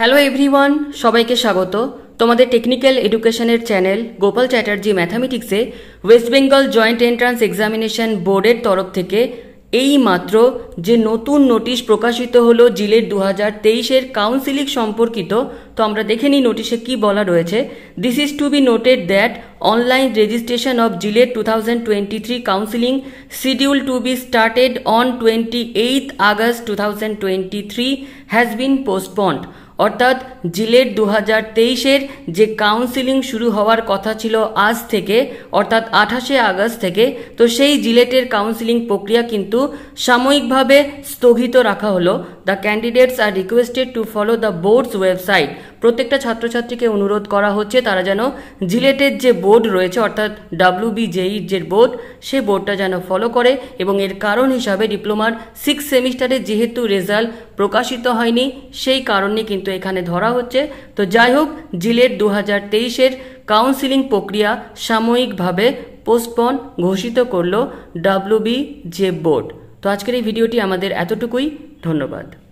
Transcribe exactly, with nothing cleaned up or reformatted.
Hello everyone सबाइके स्वागत तुम्हारे टेक्निकल एडुकेशनर चैनल गोपाल चैटार्जी मैथमेटिक्से West Bengal joint entrance examination बोर्डर तरफ थेके एई मात्र जे नतून नोटिस प्रकाशित हलो जिलेट दो हज़ार तेईसर काउन्सिलिंग सम्पर्कित तो आमरा देखे नी नोटिसे कि बला रयेछे this is to be noted that online registration of JELET two thousand twenty three counselling schedule to be started on twenty eighth August two thousand twenty three has been postponed অর্থাৎ JELET দু হাজার তেইশের যে counselling শুরু হওয়ার কথা ছিল আজ থেকে অর্থাৎ আঠাশে আগস্ট থেকে তো সেই জিলেটের কাউন্সিলিং প্রক্রিয়া কিন্তু সাময়িকভাবে স্থগিত রাখা হলো। The candidates are requested to follow the board's website প্রত্যেকটা ছাত্রছাত্রীকে অনুরোধ করা হচ্ছে তারা যেন জিলেটের যে বোর্ড রয়েছে অর্থাৎ ডাব্লিউবিজেইব যে বোর্ড সেই বোর্ডটা যেন ফলো করে এবং এর কারণ হিসাবে ডিপ্লোমার সিক্স সেমিস্টারে যেহেতু রেজাল্ট প্রকাশিত হয়নি সেই কারণে কিন্তু तो एखाने धरा होच्छे तो जाइ होक जिलेट दो हज़ार तेईसर काउन्सिलिंग प्रक्रिया सामयिक भावे पोस्टपोन घोषित करलो डब्ल्यूबीजेईब बोर्ड। तो आजकेर भिडियोटी आमादेर एतटुकुई धन्यवाद।